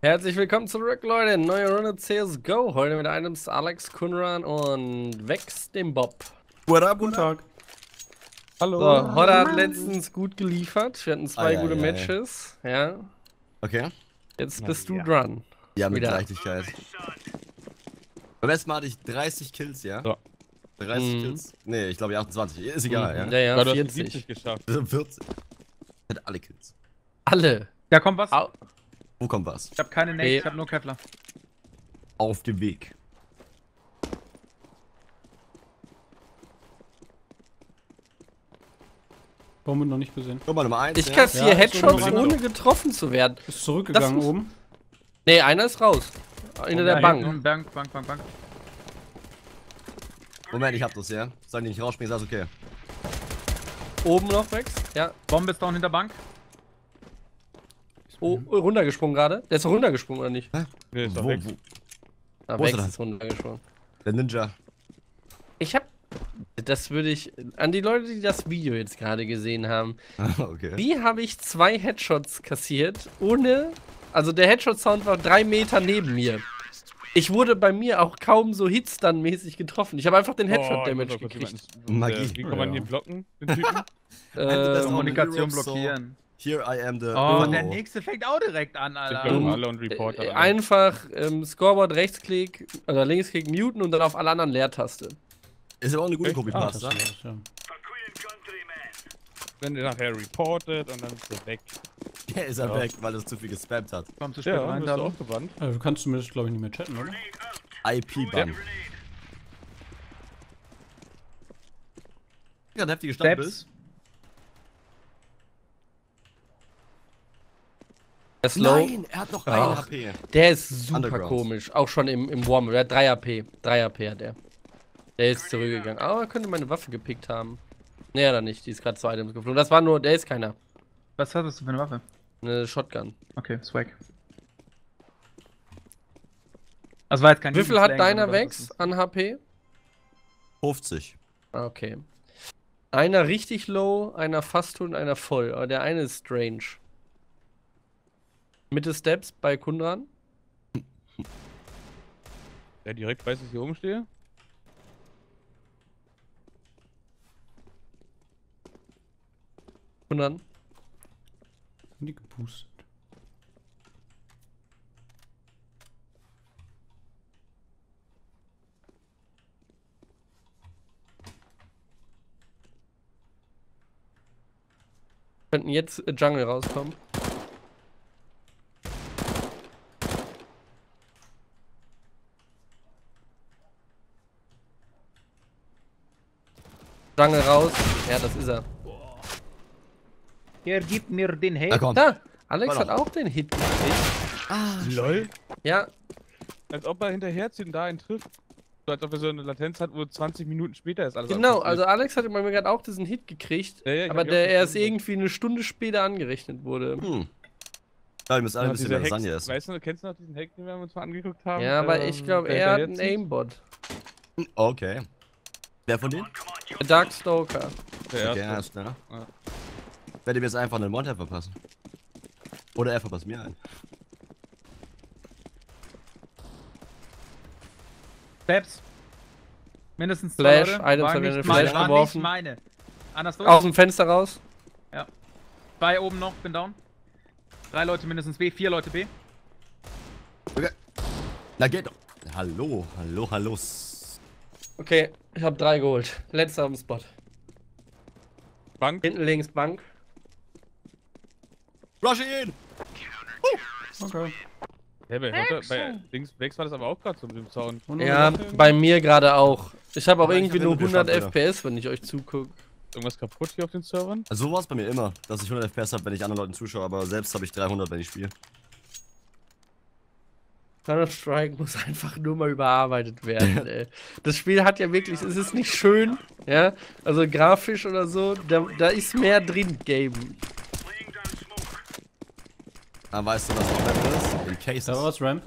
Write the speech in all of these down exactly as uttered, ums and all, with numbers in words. Herzlich willkommen zurück, Leute. Neue Runde C S G O. Heute mit einem Alex Kundran und Wex, dem Bob. What up, guten Tag. Hallo. So, heute hat letztens gut geliefert. Wir hatten zwei ah, gute ja, ja, Matches. Ja. ja. Okay. Jetzt bist ja, du ja. dran. Ja, mit Leichtigkeit. Beim letzten Mal hatte ich dreißig Kills, ja? So. dreißig mhm. Kills? Nee, ich glaube achtundzwanzig. Ist egal, mhm. ja? Ja, ja, du hast siebzig geschafft. vierzig. Ich hatte alle Kills. Alle? Ja, komm, was? Au. Wo kommt was? Ich hab keine Nade, hey. Ich hab nur Kevlar. Auf dem Weg. Bombe noch nicht gesehen. Guck mal, Nummer eins. Ich kassiere ja. ja, Headshots ohne getroffen zu werden. Ist zurückgegangen oben. Ne, einer ist raus. Hinter der Bank. Hinten. Bank, Bank, Bank, Bank. Moment, ich hab das, ja? Sollen die nicht rausspringen, ist das okay. Oben noch, Wex. Ja. Bombe ist down hinter Bank. Oh, runtergesprungen gerade. Der ist doch runtergesprungen, oder nicht? Hä? Nee, ist doch weg. Da weg ist runtergesprungen. Der Ninja. Ich hab... Das würde ich... An die Leute, die das Video jetzt gerade gesehen haben. Ah, okay. Wie habe ich zwei Headshots kassiert, ohne... Also der Headshot-Sound war drei Meter neben mir. Ich wurde bei mir auch kaum so Hitstun-mäßig getroffen. Ich habe einfach den Headshot-Damage oh, gekriegt. Magie. Wie kann man den blocken? Den Typen? äh, Kommunikation blockieren. Here I am the... Oh, oh, der nächste fängt auch direkt an, Alter. Alle und Reporter, Alter. Einfach ähm, Scoreboard rechtsklick oder linksklick muten und dann auf alle anderen Leertaste. Ist aber auch eine gute Copy-Paste. Ah, ja. Wenn ihr nachher reportet und dann ist er weg. Der ist er ja. weg, weil er zu viel gespammt hat. Komm zu spät ja, rein, dann. Du, also, du kannst zumindest, glaube ich, nicht mehr chatten, oder? I P-Bann. Ja, eine heftige Stadt bist. Der Slow. Nein, er hat noch ein H P. Der ist super komisch, auch schon im, im Warm-up. Er hat drei H P. drei H P hat er. Der ist zurückgegangen. Aber oh, er könnte meine Waffe gepickt haben. Nee, hat er nicht. Die ist gerade zu Items geflogen. Das war nur, der ist keiner. Was hattest du für eine Waffe? Eine Shotgun. Okay, swag. Das war jetzt kein Wie viel hat deiner Wex an H P? fünfzig. Okay. Einer richtig low, einer fast und einer voll. Aber der eine ist strange. Mitte Steps bei Kundran. Der direkt weiß, dass ich hier oben stehe. Kundran. Sind die gepustet? Könnten jetzt äh, Jungle rauskommen. Jungle raus. Ja, das ist er. Er gibt mir den Hit. Da, da. Alex War hat doch. auch den Hit gekriegt. Ah, lol. Ja. Als ob er hinterherzieht und da einen trifft. So, als ob er so eine Latenz hat, wo zwanzig Minuten später ist alles. Genau, also Alex hat bei mir gerade auch diesen Hit gekriegt, ja, ja, aber der erst irgendwie eine Stunde später angerechnet wurde. Hm. Ja, wir müssen alle ein bisschen mehr Lasagne essen. Weißt du, kennst du noch diesen Hack, den wir uns mal angeguckt haben? Ja, aber ähm, ich glaube, er hat einen Aimbot. Okay. Wer von denen? Der Darkstalker. Der erste, ne? Ja. Werde mir jetzt einfach einen Monster verpassen. Oder er verpasst mir einen. Steps. Mindestens zwei Flash, Items haben wir eine Flash geworfen. Aus dem Fenster raus. Ja. Bei oben noch, bin down. Drei Leute mindestens B, vier Leute B. Okay. Na geht doch. Hallo, hallo, hallo. Okay, ich hab drei geholt. Letzter am Spot. Bank. Hinten links, Bank. Rush ihn! Oh. Okay. Hey, bei, bei links, Wex war das aber auch gerade so mit dem Sound. Ja, bei mir gerade auch. Ich habe auch ja, irgendwie nur hundert F P S, wenn ich euch zugucke. Irgendwas kaputt hier auf den Servern? Also so war es bei mir immer, dass ich hundert F P S habe, wenn ich anderen Leuten zuschaue, aber selbst habe ich dreihundert, wenn ich spiele. Counter-Strike muss einfach nur mal überarbeitet werden, ey. Das Spiel hat ja wirklich, es ist nicht schön, ja, also grafisch oder so, da, da ist mehr drin, Game. Ah, weißt du, was noch Ramp ist? In Case. Da war was Ramp.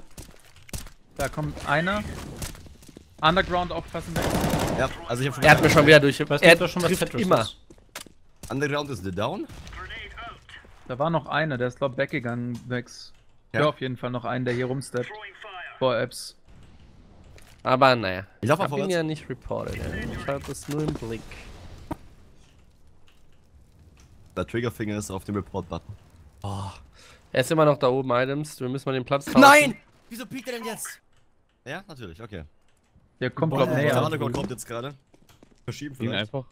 Da kommt einer. Underground aufpassen. Ja, also ich hab schon. Er hat mir schon wieder durch. Weißt, er hat schon was immer. Underground ist the down. Da war noch einer, der ist glaub weggegangen, Wex. Ja, auf jeden Fall noch einen, der hier rumsteppt. Vor Apps. Aber naja. Ich, ich hab ihn ja nicht reported, ey. Ich hab das nur im Blick. Der Triggerfinger ist auf dem Report-Button. Oh. Er ist immer noch da oben, Items. Wir müssen mal den Platz tauschen. Nein! Wieso piekt er denn jetzt? Ja, natürlich, okay. Der kommt, glaube ich, der Underground kommt jetzt gerade. Verschieben vielleicht. Einfach.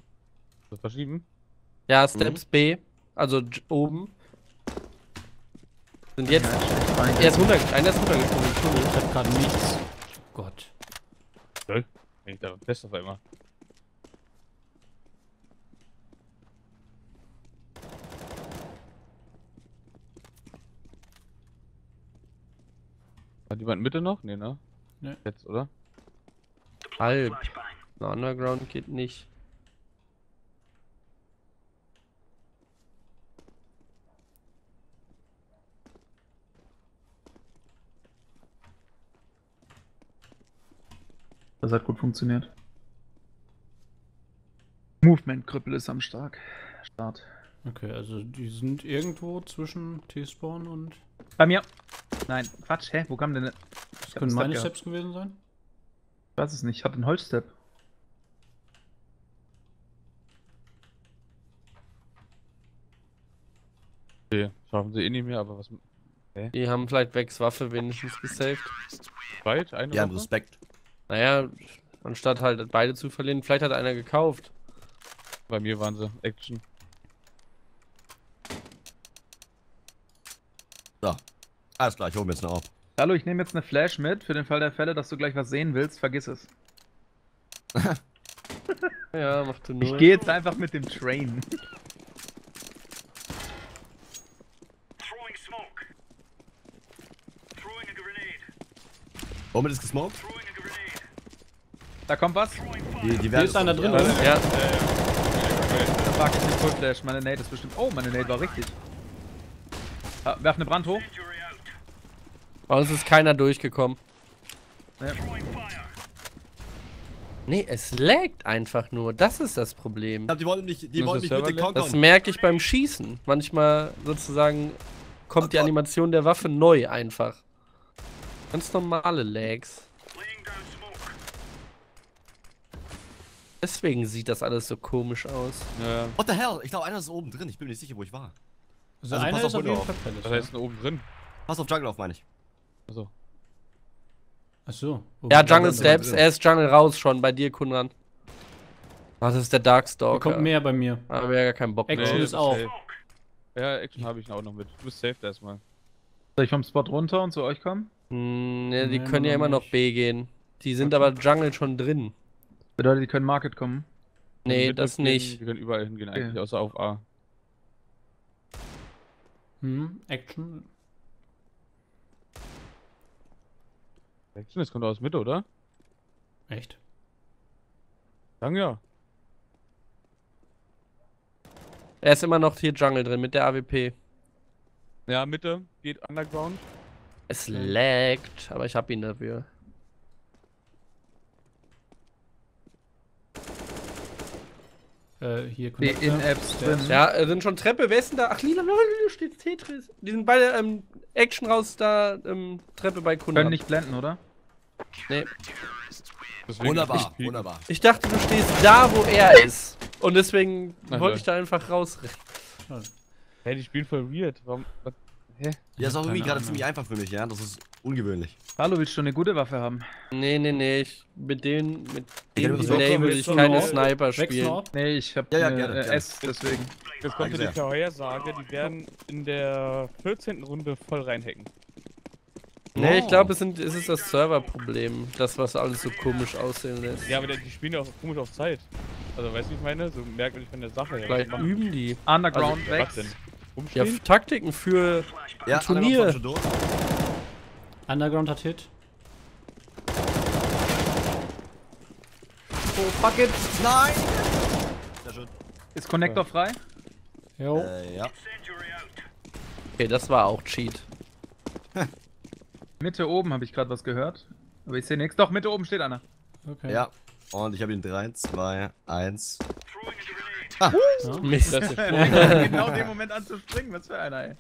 Verschieben? Ja, Steps mhm. B. Also oben. Sind jetzt. Er ist runtergekommen. Einer ist runtergekommen. Ich hab gerade nichts. Gott. Soll? Wenn ich da fest auf einmal. Hat jemand Mitte noch? Nee, ne? Nee. Jetzt, oder? Halb. Na, Underground geht nicht. Das hat gut funktioniert. Movement-Krüppel ist am Start. Start. Okay, also die sind irgendwo zwischen T-Spawn und... Bei mir! Nein, Quatsch, hä? Wo kam denn... Das können meine Steps gewesen sein? Ich weiß es nicht, ich hab einen Holzstep. Okay, schaffen sie eh nicht mehr, aber was... Okay. Die haben vielleicht Wex Waffe wenigstens gesaved. Weit? Eine ja, Waffe? Respekt. Naja, anstatt halt beide zu verlieren, vielleicht hat einer gekauft. Bei mir waren sie, Action. So, alles klar, ich hole mir jetzt noch auf. Hallo, ich nehme jetzt eine Flash mit, für den Fall der Fälle, dass du gleich was sehen willst, vergiss es. Ja, mach du nur. Ich gehe jetzt einfach mit dem Train. Womit ist gesmoked? Da kommt was. Die, die Hier ist einer drin, oder? Ja. Fuck, ich bin Full Flash. Meine Nade ist bestimmt... Oh, meine Nade war richtig. Ah, werf eine Brand hoch. Bei uns ist keiner durchgekommen. Ja. Nee, es laggt einfach nur. Das ist das Problem. Ich glaub, die wollten nicht, die wollten nicht mit den Conker. Das merke ich beim Schießen. Manchmal sozusagen kommt oh, die Animation der Waffe neu einfach. Ganz normale Lags. Deswegen sieht das alles so komisch aus. Ja. What the hell? Ich glaube, einer ist oben drin. Ich bin mir nicht sicher, wo ich war. Also, also einer pass ist auf, auf jeden Fall auf. Was heißt denn oben drin? Pass auf Jungle auf, meine ich. Achso. Achso. Ja, Jungle Steps. Er ist Jungle raus schon bei dir, Kundran. Ah, das ist der Darkstalker. Da kommt mehr bei mir. Da haben wir ja gar keinen Bock mehr. Action ist auch. Ja, Action habe ich auch noch mit. Du bist safe erstmal. Soll ich vom Spot runter und zu euch kommen? Hm, ja, die Nein, können ja immer nicht. Noch B gehen. Die sind aber Jungle schon drin. Bedeutet, die können Market kommen? Nee, das nicht. Wir können überall hingehen eigentlich, ja. Außer auf A. Hm, Action. Action, das kommt aus Mitte, oder? Echt? Dann ja. Er ist immer noch hier Jungle drin, mit der A W P. Ja, Mitte geht Underground. Es laggt, aber ich hab ihn dafür. Äh, hier die In-Apps drin. Ja, sind schon Treppe, wer ist denn da? Ach, Lila, steht Tetris. Die sind beide, ähm, Action raus da, ähm, Treppe bei Kunden. Können nicht blenden, oder? Nee. Deswegen wunderbar, ich, wunderbar. Ich dachte, du stehst da, wo er ist. Und deswegen Nein, wollte ich da einfach rausrennen. Hä, hey, die spielen voll weird. Warum, was, hä? Ja, ist auch irgendwie gerade ziemlich einfach für mich, ja? Das ist ungewöhnlich. Hallo, willst du eine gute Waffe haben? Nee, nee, nee, ich, mit denen, mit dem Delay will ich keine Sniper spielen. Nee, ich hab ja, ja, eine gerne, äh, S, deswegen. Jetzt kommt die Vorhersage, die werden in der vierzehnten Runde voll reinhacken. Nee, oh. Ich glaube, es, es ist das Serverproblem, das was alles so komisch aussehen lässt. Ja, aber die spielen ja auch komisch auf Zeit. Also, weißt du, wie ich meine? So merkwürdig von der Sache her. Vielleicht üben die. Underground also, Wex. Ja, Taktiken für ja, ein Turnier. Underground hat Hit. Oh, fuck it. Nein! Sehr schön. Ist Connector okay. Frei? Jo. Äh, ja. Okay, das war auch Cheat. Mitte oben habe ich gerade was gehört. Aber ich sehe nichts. Doch, Mitte oben steht einer. Okay. Ja. Und ich habe ihn drei, zwei, eins. Ah. Ja. Mist. Genau in dem Moment anzuspringen. Was für einer, ey.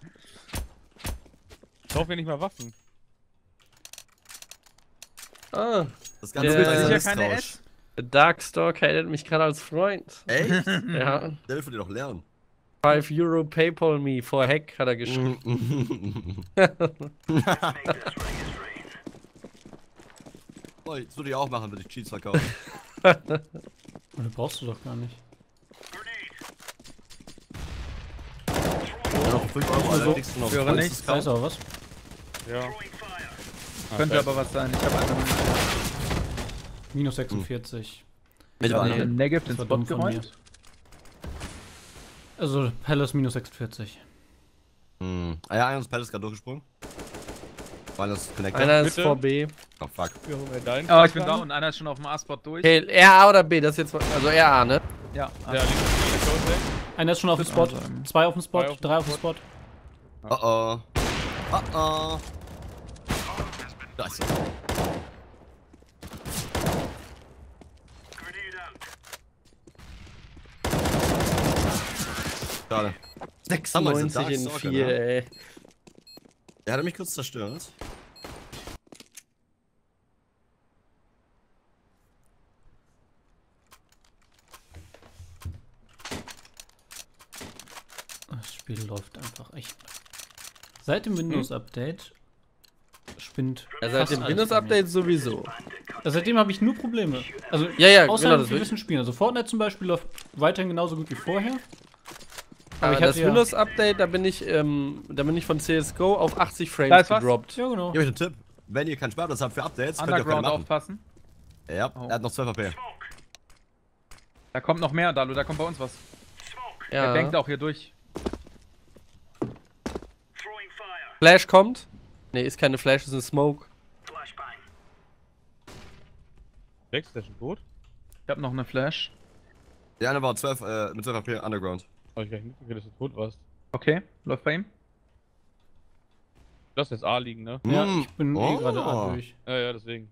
Brauchen wir nicht mal Waffen. Ah. Das Ganze der, ist ja keine Ash. Darkstalker erinnert mich gerade als Freund. Echt? Ja. Der will von dir doch lernen. five Euro Paypal me for Hack hat er geschrieben. Oh, das würde ich auch machen, wenn ich Cheats verkaufe. Das brauchst du doch gar nicht. Ja, fünf Euro so also noch. Für nichts. Weiß auch was. Ja. Ah, könnte aber was sein. Ich habe einfach mal minus sechsundvierzig. Mit einem Negative ins Bot geräumt. Also, Palace minus sechsundvierzig. Hm. Ah ja, einer ist Palace gerade durchgesprungen. War das Connector? Einer ist vor B. Oh fuck. Oh, ich bin da und einer ist schon auf dem A-Spot durch. Hey, R A oder B, das ist jetzt. Also R A, ne? Ja. Ja, links. Einer ist schon auf dem Spot. Zwei auf dem Spot, drei auf dem Spot. Oh oh. Oh oh. Da ist er. Schade. sechsundneunzig in vier, ey. Der hat mich kurz zerstört. Das Spiel läuft einfach echt. Seit dem Windows-Update spinnt. Ja, seit dem Windows-Update sowieso. Ja, seitdem habe ich nur Probleme. Also, ja, ja, außer genau, in gewissen Spielen. Also, Fortnite zum Beispiel läuft weiterhin genauso gut wie vorher. Aber ich das ja Windows-Update, da bin ich, ähm, da bin ich von C S G O auf achtzig Frames gedroppt. Ja, genau. Ich habe euch einen Tipp. Wenn ihr keinen Sparplatz habt für Updates, könnt ihr auf keinen machen. Aufpassen. Ja, oh. Er hat noch zwölf HP. Da kommt noch mehr, Dalu, da kommt bei uns was. Ja. Er denkt auch hier durch. Flash kommt. Ne, ist keine Flash, ist ein Smoke. Wex, der ist schon tot. Ich hab noch eine Flash. Der eine war zwölf, äh, mit zwölf HP Underground. Oh, ich weiß nicht, dass du tot warst. Okay, läuft bei ihm. Du hast jetzt A liegen, ne? Ja, ich bin oh. eh gerade A durch. Ja, ja, deswegen.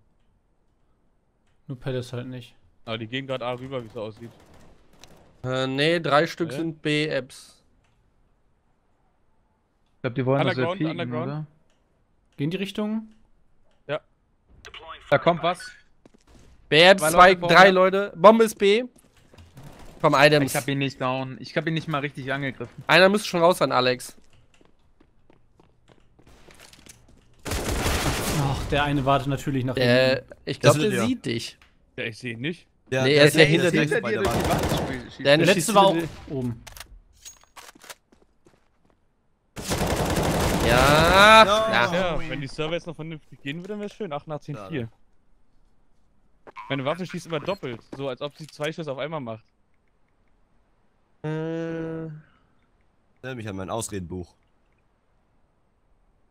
Nur Palace halt nicht. Aber die gehen gerade A rüber, wie es so aussieht. Äh, nee, drei Stück ja. sind B-Apps. Ich glaube, die wollen das ja pieken, Underground, oder? Gehen die Richtung? Ja. Da kommt was. B-Apps, zwei, drei Leute. Bombe ist B. Komm, Items. Ich hab ihn nicht down. Ich hab ihn nicht mal richtig angegriffen. Einer müsste schon raus sein, Alex. Ach, der eine wartet natürlich nach hinten. Ich glaube, der sieht dich. Ja, ich sehe ihn nicht. Nee, er ist ja hinter dir. Der letzte war auch oben. Ja. Wenn die Server jetzt noch vernünftig gehen würden, wäre es schön. acht nach zehn vier. Meine Waffe schießt immer doppelt. So, als ob sie zwei Schüsse auf einmal macht. Äh. Erinnere mich an mein Ausredenbuch.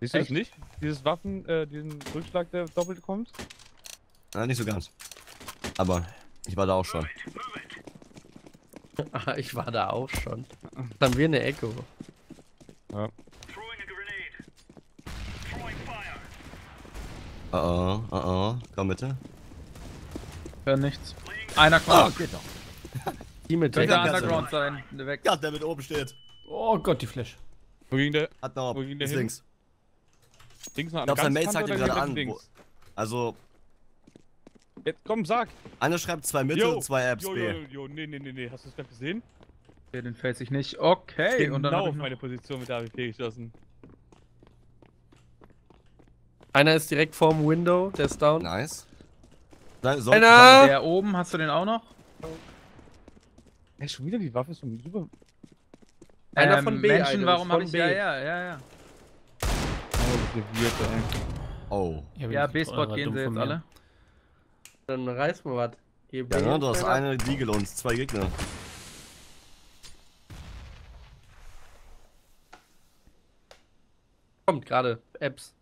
Siehst du das nicht? Dieses Waffen, äh, diesen Rückschlag, der doppelt kommt? Na, nicht so ganz. Aber ich war da auch schon. ich war da auch schon. Jetzt haben wir eine Echo. Ja. Oh oh, oh oh. Komm bitte. Hör nichts. Einer kommt. Oh, geht doch. Die mit könnte der Underground sein, der weg. Ja, der mit oben steht. Oh Gott, die Flash. Wo ging der? Hat noch ab. Wo ging der hin? Links. Links noch an. Ich glaub, sein Mate zeigt ihn gerade an. Wo, also. Jetzt komm, sag. Einer schreibt zwei Mitte yo. und zwei Apps yo, yo, yo, yo. B. Nee, nee, nee, nee. Hast du das gerade gesehen? Ja, den fällt sich nicht. Okay. Genau, und dann auf meine Position mit der A W P geschossen. Einer ist direkt vorm Window, der ist down. Nice. Da, so einer! Der oben, hast du den auch noch? Hey, schon wieder die Waffe ist schon super. Einer ähm, von B, Menschen, warum habe ich B? Ja, ja, ja, ja. Oh, oh. Ja, ja B-Spot gehen sie jetzt alle. Dann reißen wir was. Ja, ne, du hast eine Diegel und zwei Gegner. Kommt gerade, Apps.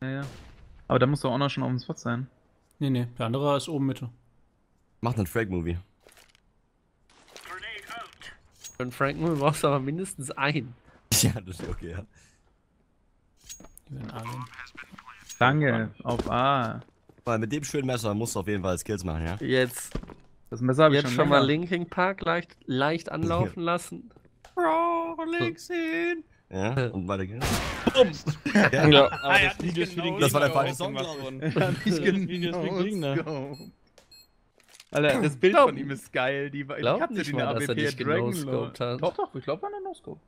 Ja, ja. Aber da muss doch auch noch schon auf dem Spot sein. Nee, nee, der andere ist oben Mitte. Macht einen Frag-Movie. Für einen Franken brauchst du aber mindestens einen. Ja, das ist okay, ja. Danke, auf A. Weil mit dem schönen Messer musst du auf jeden Fall Skills machen, ja? Jetzt. Das Messer hab ich jetzt schon, schon mal Linking Park leicht, leicht anlaufen lassen. Bro, links hin! Ja, und weiter geht's. Bumm! Ja, ja, aber das Video ist für den Gegner. Das war der falsche Song, glaube ich. Das Video ist für den Gegner. Alter, das Bild von ihm ist geil. Die, ich hab nicht mal, dass er nicht genoscoped hat. Doch, doch, ich glaube, er hat einen No-Scope.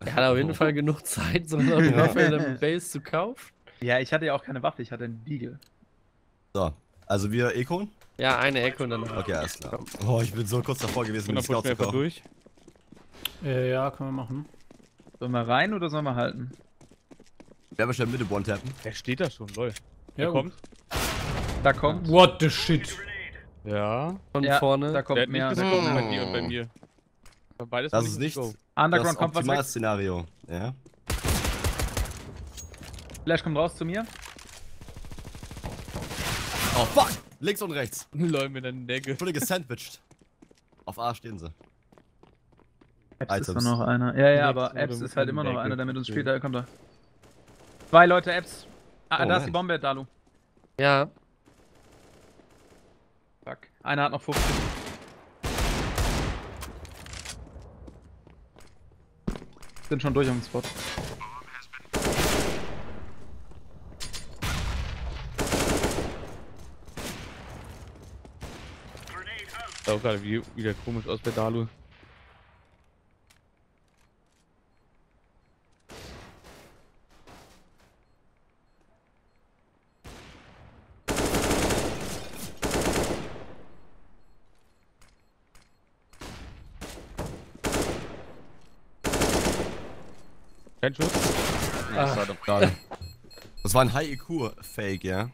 Er hat auf jeden Fall genug Zeit, so eine Waffe in der Base zu kaufen. Ja, ich hatte ja auch keine Waffe, ich hatte einen Deagle. So, also wir Econ? Ja, eine Econ dann. Okay, alles klar. Oh, ich bin so kurz davor gewesen, mit dem Scout zu kaufen. Äh, ja, können wir machen. Sollen wir rein oder sollen wir halten? Ja, wir stellen Mitte one-tappen. Der steht da schon, lol. Der ja, kommt. Gut. Da kommt. What the shit. Ja. Von ja, vorne. Da kommt der mehr. Nicht, der kommt mehr. Bei dir und bei mir. Bei beides das ist nichts. So. Underground kommt was weg. Das Szenario. Ja. Flash kommt raus zu mir. Oh fuck. Links und rechts. Lol, mit der Decke. Wurde gesandwiched. Auf A stehen sie. Apps ist noch einer. Ja, ja, aber Apps ist halt immer noch einer, der mit uns spielt. Da kommt er. Zwei Leute, Apps. Ah, da ist die Bombe, Dalu. Ja. Fuck. Einer hat noch fünfzig. Sind schon durch am Spot. Sieht auch gerade wieder komisch aus bei Dalu. Kein Schuss? Nee, das war doch gerade. Das war ein High-E Q-Fake, ja?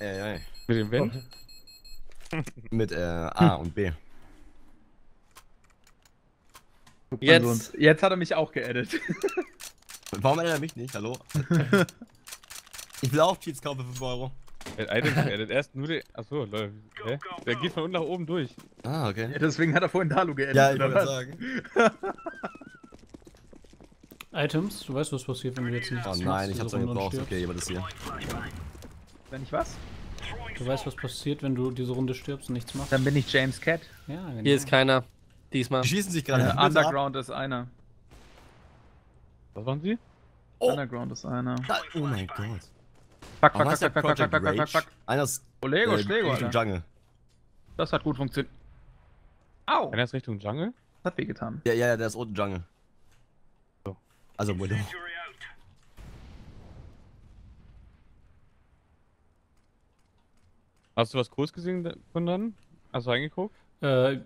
Ey, ey. Mit dem Wind? Mit äh, A und B. Jetzt, jetzt hat er mich auch geedit. Warum edit er mich nicht? Hallo? Ich will auch Cheats kaufen für fünf Euro. Er hat Items geedit. Erst nur den. Achso, Leute. Hä? Der geht von unten nach oben durch. Ah, okay. Ja, deswegen hat er vorhin Dalu geedit. Ja, ich würde sagen. Items, du weißt, was passiert, wenn du jetzt nicht. Oh nein, ich hab's dann gebraucht. Stirbst. Okay, jemand ist hier. Wenn ich was? Du weißt, was passiert, wenn du diese Runde stirbst und nichts machst. Dann bin ich James Cat. Ja, genau. Hier ist keiner. Diesmal. Die schießen sich gerade. Ja, Underground ab. Ist einer. Was waren sie? Oh. Underground ist einer. Oh mein Gott. Fuck, fuck, fuck, fuck, fuck, fuck, fuck, fuck, fuck. Einer ist. Olego, äh, Schlego, Richtung Alter. Jungle. Das hat gut funktioniert. Au! Einer ist Richtung Jungle? Das hat wehgetan. Ja, ja, ja, der ist unten Jungle. Also, Widow. Hast du was Cooles gesehen von dann? Hast du reingeguckt? Äh,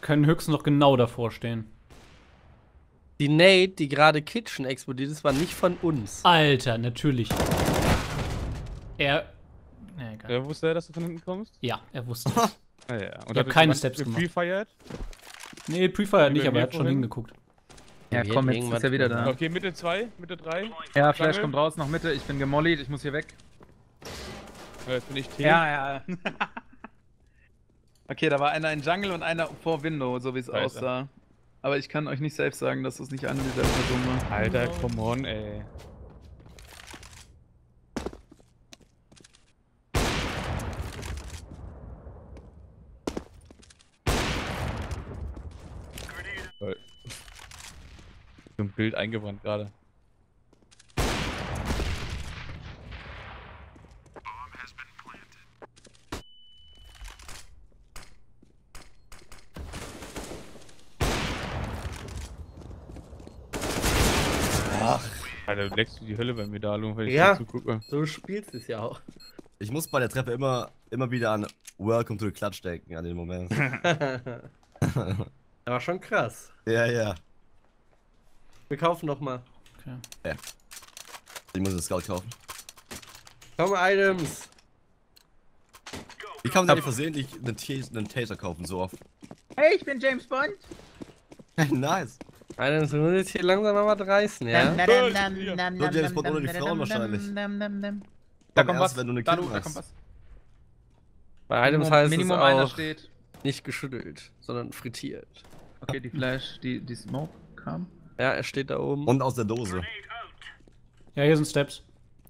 können höchstens noch genau davor stehen. Die Nade, die gerade Kitchen explodiert ist, war nicht von uns. Alter, natürlich. Er. Nee, egal. Er wusste, dass du von hinten kommst? Ja, er wusste. Ah, ja. Und ich hab keine Steps gemacht. Pre-fired? Nee, pre-fired nicht, aber er hat schon hingeguckt. Ja, ja komm, jetzt ist er wieder da. Okay, Mitte zwei, Mitte drei. Ja, Flash kommt raus, noch Mitte. Ich bin gemollied, ich muss hier weg. Ja, jetzt bin ich T. Ja, ja. Okay, da war einer in Jungle und einer vor Window, so wie es aussah. Aber ich kann euch nicht selbst sagen, dass das nicht an dieser Person war. Alter, come on, ey. Im Bild eingebrannt gerade. Ach, Alter, du leckst du die Hölle bei mir, Dalu, weil ich ja, zugucke. So spielst du es ja auch. Ich muss bei der Treppe immer, immer wieder an Welcome to the Clutch denken, an den Moment. Das war schon krass. Ja, ja. Wir kaufen nochmal. Okay. Ja. Ich muss den Scout kaufen. Komm, Items! Wie kann man denn versehentlich einen, einen Taser kaufen so oft? Hey, ich bin James Bond! Nice! Items, du musst jetzt hier langsam mal was reißen, ja? So, James Bond ohne die Frauen wahrscheinlich. Da kommt was, wenn du eine Kino hast. Bei Items heißt es auch nicht geschüttelt, sondern frittiert. Okay, die Flash, die, die Smoke kam. Ja, er steht da oben. Und aus der Dose. Ja, hier sind Steps.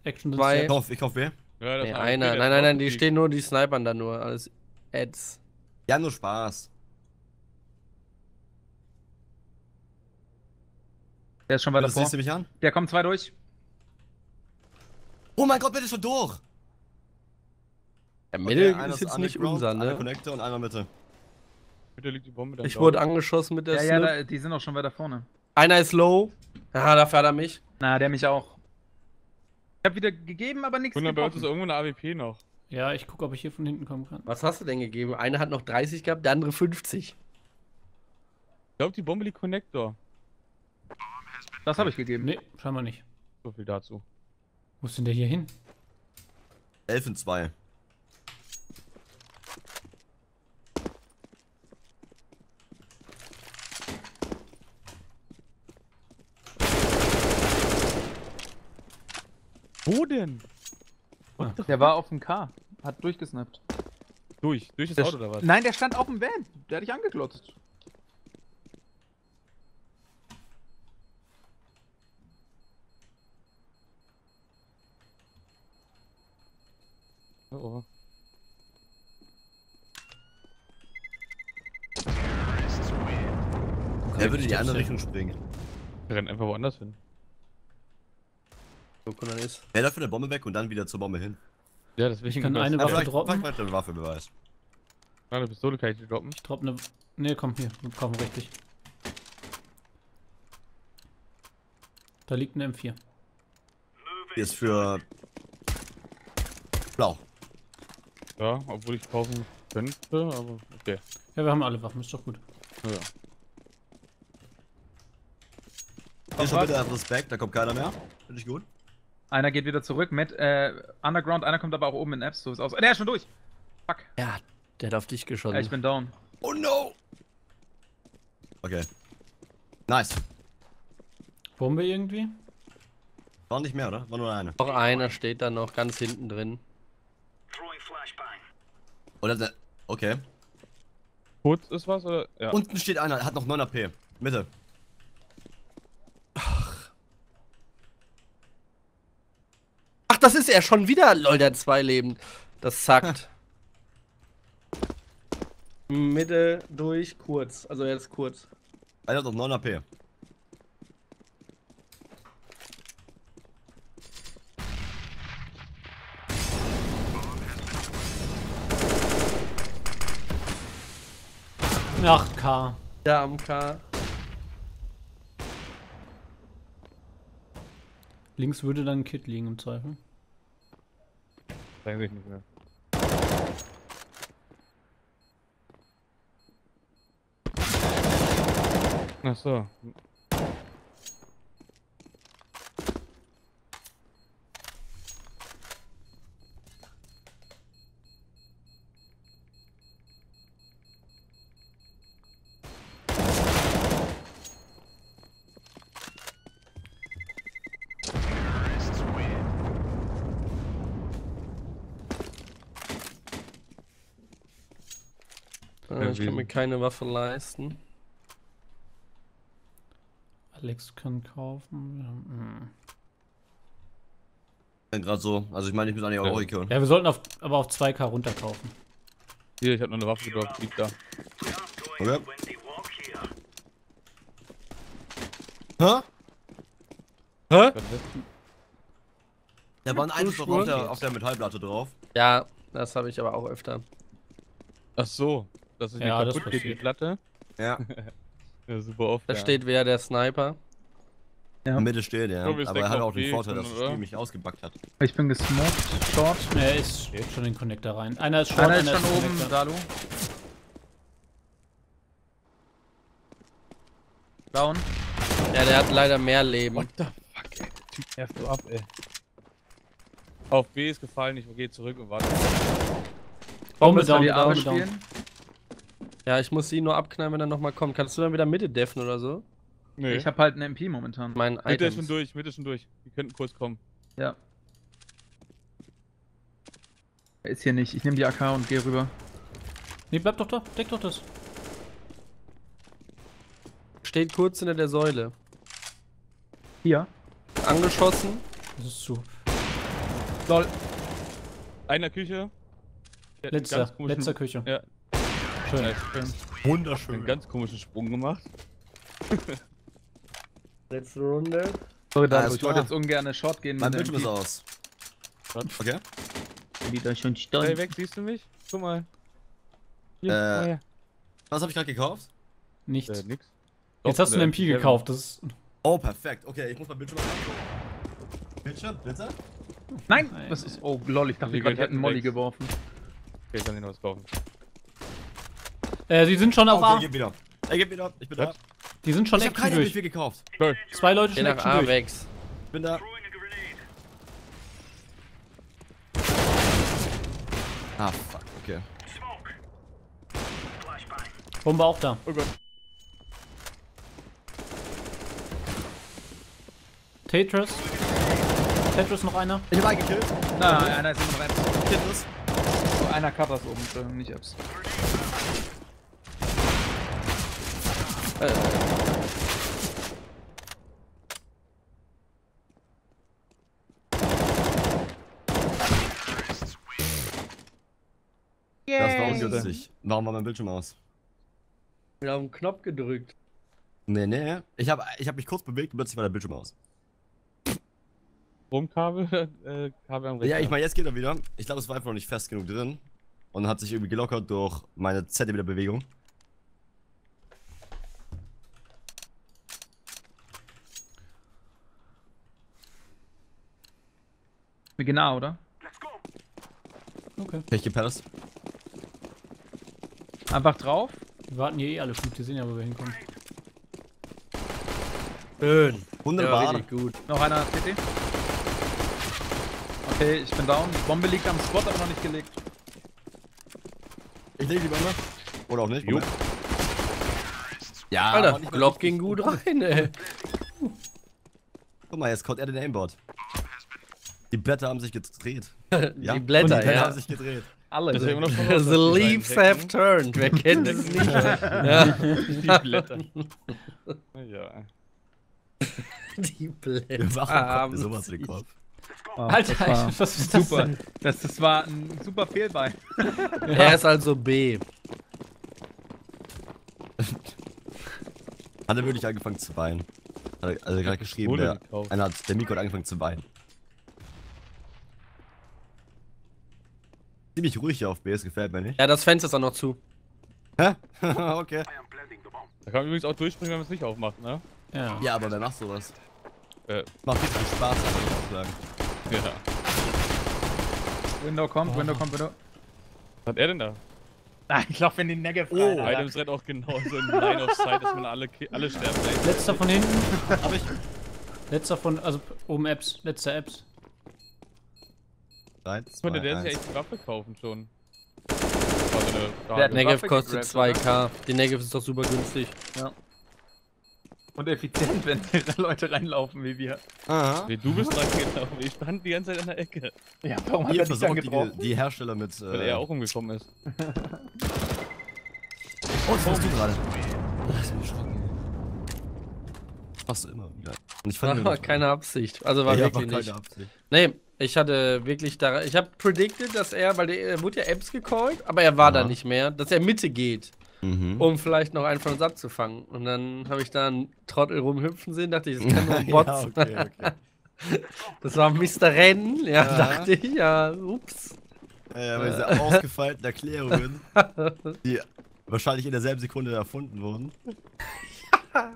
Action sind Steps. Ich hoffe, ich hoffe, wer? Ja, nee, einer. Nein, nein, nein, die stehen nur, die snipern da nur. Alles Ads. Ja, nur Spaß. Der ist schon weiter vor. Siehst du mich an? Der kommt zwei durch. Oh mein Gott, bitte schon durch! Der Mittel okay, ist jetzt nicht unser, ne? Einer Connector und einer Mitte. Bitte liegt die Bombe da. Ich wurde angeschossen mit der Snipe. Ja, ja, da, die sind auch schon weiter vorne. Einer ist low. Ah, dafür hat er mich. Na, der mich auch. Ich hab wieder gegeben, aber nichts gefunden. Bei uns ist irgendwo eine A W P noch. Ja, ich guck, ob ich hier von hinten kommen kann. Was hast du denn gegeben? Einer hat noch dreißig gehabt, der andere fünfzig. Ich glaube, die Bombe liegt Connector. Das habe ich gegeben. Nee, scheinbar nicht. So viel dazu. Wo ist denn der hier hin? elf und zwei. Wo denn? Ah. Der war auf dem K. Hat durchgesnappt. Durch? Durch das der Auto oder was? Nein, der stand auf dem Van. Der hat dich angeklotzt. Oh. Er würde in die andere Richtung springen. Er rennt einfach woanders hin. So cool ist. Er läuft von der Bombe weg und dann wieder zur Bombe hin. Ja, das will ich, ich kann eine Waffe droppen. Pack eine Waffe, Beweis. Eine Pistole kann ich dir droppen. Ich droppe eine. Ne, komm hier. Komm, richtig. Da liegt eine M vier. Die ist für. Blau. Ja, obwohl ich kaufen könnte, aber okay. Ja, wir haben alle Waffen, ist doch gut. Ja. Hier schon bitte Respekt, da kommt keiner mehr. Finde ich gut. Einer geht wieder zurück mit äh, Underground, einer kommt aber auch oben in Apps, so ist aus. Der ist schon durch! Fuck. Ja, der hat auf dich geschossen. Ja, ich bin down. Oh no! Okay. Nice. Bombe irgendwie? War nicht mehr, oder? War nur eine. Noch einer steht da noch ganz hinten drin. Oder okay. Kurz ist was oder? Ja. Unten steht einer, hat noch neun A P. Mitte. Ach. Ach, das ist er schon wieder, lol, der hat zwei Leben. Das zackt. Mitte durch kurz. Also jetzt kurz. Einer hat noch neun A P. Ach, K. Ja, am K. Links würde dann ein Kit liegen im Zweifel. Zeigen sich nicht mehr. Ach so. Ich kann mir keine Waffe leisten. Alex kann kaufen. Ja, gerade so. Also ich meine, ich muss eigentlich auch Euro können. Ja, wir sollten auf, aber auf zwei K runter kaufen. Hier, ich hab noch eine Waffe gedroppt, liegt da. Okay. Hä? Hä? Da war ein Einschuss noch auf der, auf der Metallplatte drauf. Ja, das habe ich aber auch öfter. Ach so. Das ist ja, kaputt das geht, die Platte. Ja. Ja, super oft. Da ja. Steht wer, der Sniper. Ja. Mitte steht der. Ja. Aber er hat auch den Vorteil, dass das Spiel mich ausgebackt hat. Ich bin gesmoked. Short. Er ist geht schon in den Connector rein. Einer ist short, einer, einer ist schon oben. Dalu. Down. Ja, der hat leider mehr Leben. What the fuck, ey. Der Typ nervt so ab, ey. Auf B ist gefallen, ich gehe zurück und warte. Bombe down, die Arme spielen. Ja, ich muss sie nur abknallen, wenn er nochmal kommt. Kannst du dann wieder Mitte deffen oder so? Nee. Ich hab halt eine M P momentan. Mein Mitte Items. Ist schon durch, Mitte ist schon durch. Die könnten kurz kommen. Ja. Er ist hier nicht. Ich nehme die A K und gehe rüber. Nee, bleib doch da. Deck doch das. Steht kurz hinter der Säule. Hier. Angeschossen. Das ist zu. Lol. Einer Küche. Letzter. Letzter Küche. Ja. Schön. Wunderschön. Einen ganz komischen Sprung gemacht. Letzte Runde. Sorry, Dario, ich wollte jetzt ungern Short gehen. Mein Bildschirm ist aus. Okay. Wieder schon stolz. Hey, weg, siehst du mich? Guck mal. Ja, äh, ja. Was habe ich gerade gekauft? Nichts. Äh, nix. Doch, jetzt hast du eine M P gekauft. Das ist oh, perfekt. Okay, ich muss mein Bildschirm aus. Bildschirm, Blitzer? Nein! Nein. Das ist, oh lol, ich dachte, ich hätte einen Molly geworfen. Okay, ich kann den noch was kaufen. Äh, die sind schon auf A. Okay, gib wieder. Ey, gib wieder. Ich bin da. Die sind schon Action durch. Ich hab keine M P gekauft. Zwei Leute schon Action durch. Wex. Ich bin da. Ah, fuck, okay. Bombe auch da. Oh Gott. Tetris. Tetris noch einer. Ich hab einen gekillt. Nein, okay. Einer ist immer rein. Tetris. So, einer covers oben, Entschuldigung, nicht Apps. Äh. Das war ungünstig. Warum war mein Bildschirm aus? Wir haben einen Knopf gedrückt. Nee, nee. Ich hab, ich hab mich kurz bewegt und plötzlich war der Bildschirm aus. Stromkabel? Äh, Kabel am Rechner. Ja, ich meine, jetzt geht er wieder. Ich glaube, es war einfach noch nicht fest genug drin. Und hat sich irgendwie gelockert durch meine Zentimeter-Bewegung. Wir gehen A, oder? Okay. Ich geh Palace. Einfach drauf. Wir warten hier eh alle gut, wir sehen ja, wo wir hinkommen. Schön. Wunderbar. Ja, richtig gut. Noch einer T T. Okay, ich bin down. Die Bombe liegt am Spot, aber noch nicht gelegt. Ich lege die Bombe. Oder auch nicht. Gut. Ja, Alter, ich glaub, ging gut rein, ey. Guck mal, jetzt kommt er den Aimbot. Die Blätter haben sich gedreht. Ja? Die Blätter, die Blätter ja. haben sich gedreht. Alle. Das das noch noch the leaves have turned. Wer kennt das nicht? Ja. Die Blätter. Ja. Die Blätter. Warum kommt mir sowas in den Kopf? Oh, Alter, das war, was ist das super. Das, das war ein super Fehlbein. Ja. Er ist also B. Hat er wirklich angefangen zu weinen? Hat er, also gerade geschrieben, der, einer hat, der Miko hat angefangen zu weinen. Ziemlich ruhig hier auf B, das gefällt mir nicht. Ja, das Fenster ist auch noch zu. Hä? Okay. Da kann man übrigens auch durchspringen, wenn man es nicht aufmacht, ne? Ja. Ja, aber danach sowas. Äh. Macht viel Spaß, aber ich muss sagen. Ja. Window kommt, oh. Window kommt, Window. Was hat er denn da? Nein, ich glaube, wenn die Negge fallen. Oh, Items rennt auch genauso in Line of Sight, dass man alle, alle sterben lässt. Letzter von hinten. Hab ich. Letzter von, also oben Apps, letzter Apps. Ich könnte der sich echt eine Waffe kaufen schon. Der Negative kostet zwei K. Die Negative ist doch super günstig. Ja. Und effizient, wenn Leute reinlaufen wie wir. Aha. Du bist reingelaufen. Ich stand die ganze Zeit an der Ecke. Ja, warum hat er dich dann getroffen? Die, die Hersteller mit. Weil äh, er auch umgekommen ist. Oh, das warst du gerade. Das ist mir erschrocken. Machst du immer wieder. Und ich fand war keine Absicht. Also war wirklich nicht. Nee. Ich hatte wirklich da. Ich habe predicted, dass er, weil der, er wurde ja Apps gecallt, aber er war ja da nicht mehr, dass er Mitte geht, mhm, um vielleicht noch einen von uns abzufangen. Und dann habe ich da einen Trottel rumhüpfen sehen, dachte ich, das kann nur ein Bot. Ja, okay, okay. Das war Mister Rennen, ja, ja, dachte ich, ja, ups. Ja, ja, weil diese ausgefeilten Erklärungen, die wahrscheinlich in derselben Sekunde erfunden wurden. Ja.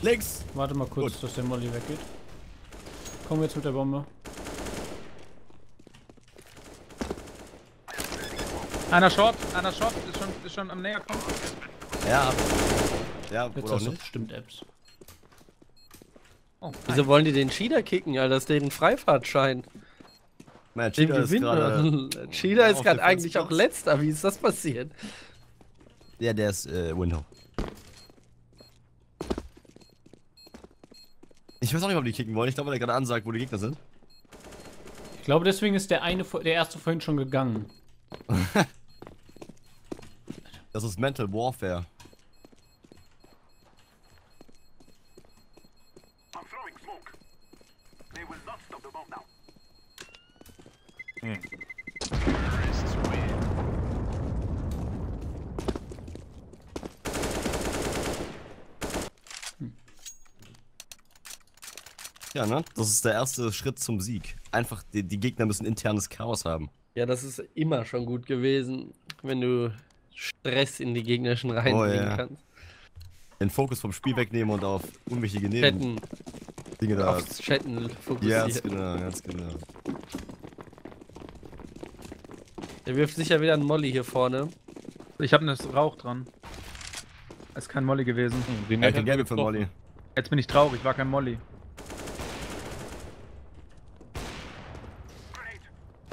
Links! Warte mal kurz, gut, dass der Molly weggeht. Kommen wir jetzt mit der Bombe. Einer Short, einer Short, ist schon, ist schon am näher kommen. Ja, ja, jetzt hast du bestimmt Apps. Oh, wieso wollen die den Cheater kicken, Alter? Das ist denen Freifahrtschein. Naja, Cheater ist gerade... Cheater ist gerade eigentlich auch letzter, wie ist das passiert? Ja, der ist äh, Window. Ich weiß auch nicht, ob die kicken wollen. Ich glaube, der gerade ansagt, wo die Gegner sind. Ich glaube, deswegen ist der eine, der erste vorhin schon gegangen. Das ist Mental Warfare. Hm. ja, ne? Das ist der erste Schritt zum Sieg. Einfach, die, die Gegner müssen internes Chaos haben. Ja, das ist immer schon gut gewesen, wenn du Stress in die gegnerischen Reihen oh, bringen ja. kannst. Den Fokus vom Spiel wegnehmen und auf unwichtige Neben Dinge da. Aufs Chatten fokussieren. Ganz genau, ganz genau. Der wirft sicher wieder einen Molly hier vorne. Ich habe einen Rauch dran. Ist kein Molly gewesen. Hm, ja, ich gäbe für Molly. Jetzt bin ich traurig, war kein Molly.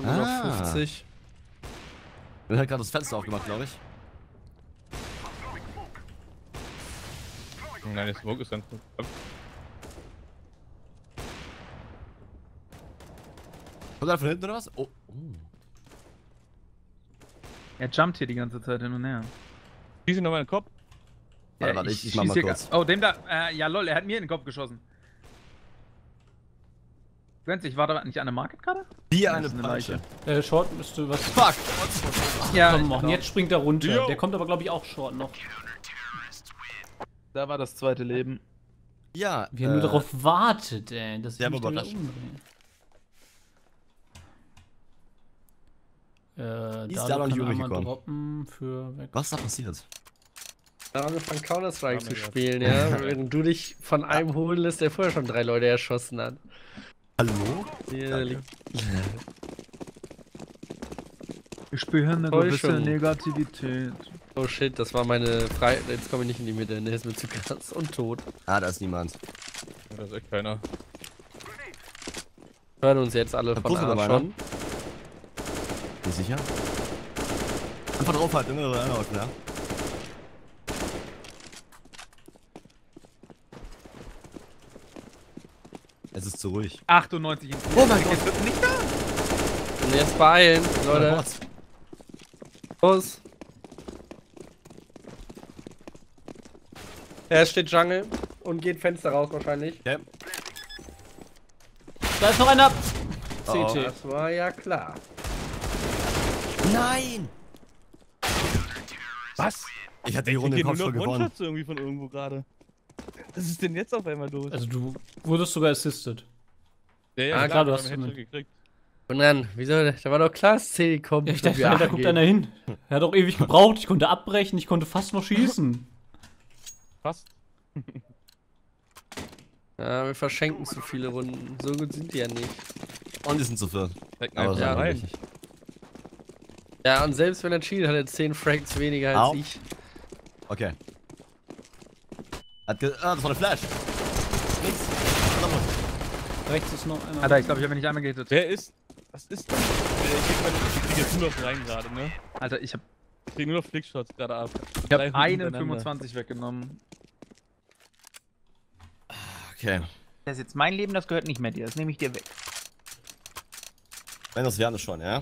Ah. fünfzig. Er hat gerade das Fenster aufgemacht, glaube ich. Nein, das Smoke ist ganz gut. Kommt er von hinten oder was? Oh. Uh. Er jumpt hier die ganze Zeit hin und her. Schieß ihn nochmal in den Kopf. Ja, warte, warte, ich, ich, ich mach mal kurz. Oh, dem da. Äh, ja, lol, er hat mir in den Kopf geschossen. Ich war da nicht an der Market gerade? Die eine, eine Leiche. Äh, Short müsste was. Fuck! Ja, komm, machen. Jetzt springt er runter. Yo. Der kommt aber, glaube ich, auch Short noch. Da war das zweite Leben. Ja. Wir äh, haben nur darauf wartet, ey. Das ist überrascht. Äh, da ist da noch nicht umgekommen. Was ist da passiert? Da haben wir von Counter-Strike zu spielen, ja. Wenn du dich von einem holen lässt, der vorher schon drei Leute erschossen hat. Hallo? Hier ich spüre eine gewisse Negativität. Oh shit, das war meine Freiheit. Jetzt komme ich nicht in die Mitte, ne, ist mir zu krass und tot. Ah, da ist niemand. Da ist echt keiner. Hören uns jetzt alle von A schon. Bist du sicher? Einfach drauf halt, immer oder einer, klar. Es ist zu ruhig. achtundneunzig in oh mein Gott, jetzt wird nicht da! Und jetzt beeilen, Leute. Los! Er steht Jungle und geht Fenster raus wahrscheinlich. Ja. Da ist noch einer! C T. Oh, das war ja klar. Nein! Was? Ich hatte die Runde im Kopf schon gewonnen. Irgendwie von irgendwo gerade. Was ist denn jetzt auf einmal los? Also du wurdest sogar assisted. Ja, ja, ah, klar, klar, du hast einen gekriegt. Und dann, wieso? Da war doch klar, dass C D kommt. Ja, ich dachte, da guckt einer hin. Er hat auch ewig gebraucht. Ich konnte abbrechen, ich konnte fast noch schießen. Fast? Ja, wir verschenken zu viele Runden. So gut sind die ja nicht. Und die sind zu viert. Aber ja, rein. Ja, und selbst wenn er cheatet, hat er zehn Frags weniger als ich. Okay. Hat ge ah, das war eine Flash. Links. Rechts ist noch einer. Alter, ich glaube, ich habe nicht einmal gehittet. Wer ist? Was ist das? Ich krieg jetzt nur noch rein gerade, ne? Alter, ich hab. Ich krieg nur noch Flickshots gerade ab. Ich hab einen fünfundzwanzig weggenommen. Okay. Das ist jetzt mein Leben, das gehört nicht mehr dir. Das nehme ich dir weg. Wenn das wäre schon, ja?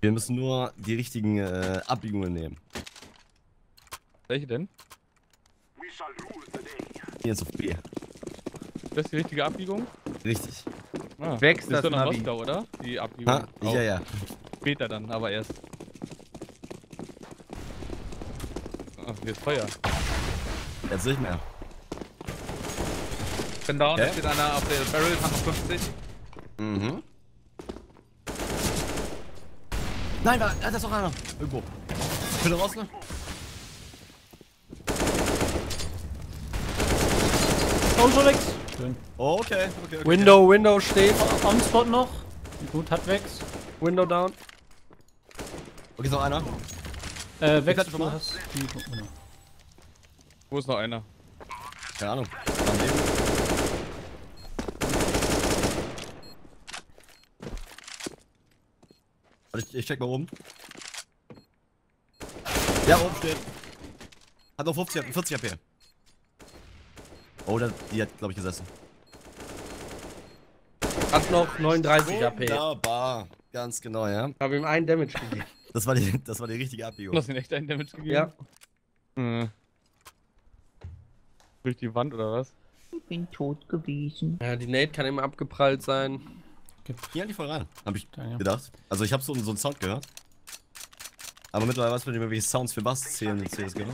Wir müssen nur die richtigen äh, Abbiegungen nehmen. Welche denn? Hier ist auf B. Das ist die richtige Abbiegung? Richtig. Ah, Wex das ist doch nach Moskau, oder? Die Abbiegung. Ha, ja, auch. Ja. Später dann, aber erst. Ach, hier ist Feuer. Jetzt nicht mehr. Ich bin down, da steht einer auf der Barrel, hat noch fünfzig. Mhm. Nein, da, da ist noch einer. Irgendwo. Bin da raus, ne? Oh, schon Wex. Oh, okay. Okay, okay. Window, okay. Window steht. Oh, on Spot noch. Gut, hat Wex. Window down. Okay, ist noch einer. Äh, Wex, du mal. Hast die... Wo ist noch einer? Keine Ahnung. Ich, ich check mal oben. Ja, oben steht. Hat noch fünfzig, vierzig H P. Oh, die hat, glaube ich, gesessen. Hat noch neununddreißig H P. Wunderbar. Ganz genau, ja. Ich habe ihm einen Damage gegeben. Das war die, das war die richtige Abbiegung. Du hast ihm echt einen Damage gegeben? Ja. Hm. Durch die Wand, oder was? Ich bin tot gewesen. Ja, die Nate kann immer abgeprallt sein. Hier an die voll rein, habe ich gedacht. Also ich habe so, so einen Sound gehört. Aber mittlerweile weiß man nicht mehr, welche Sounds für Bass zählen in C S G O.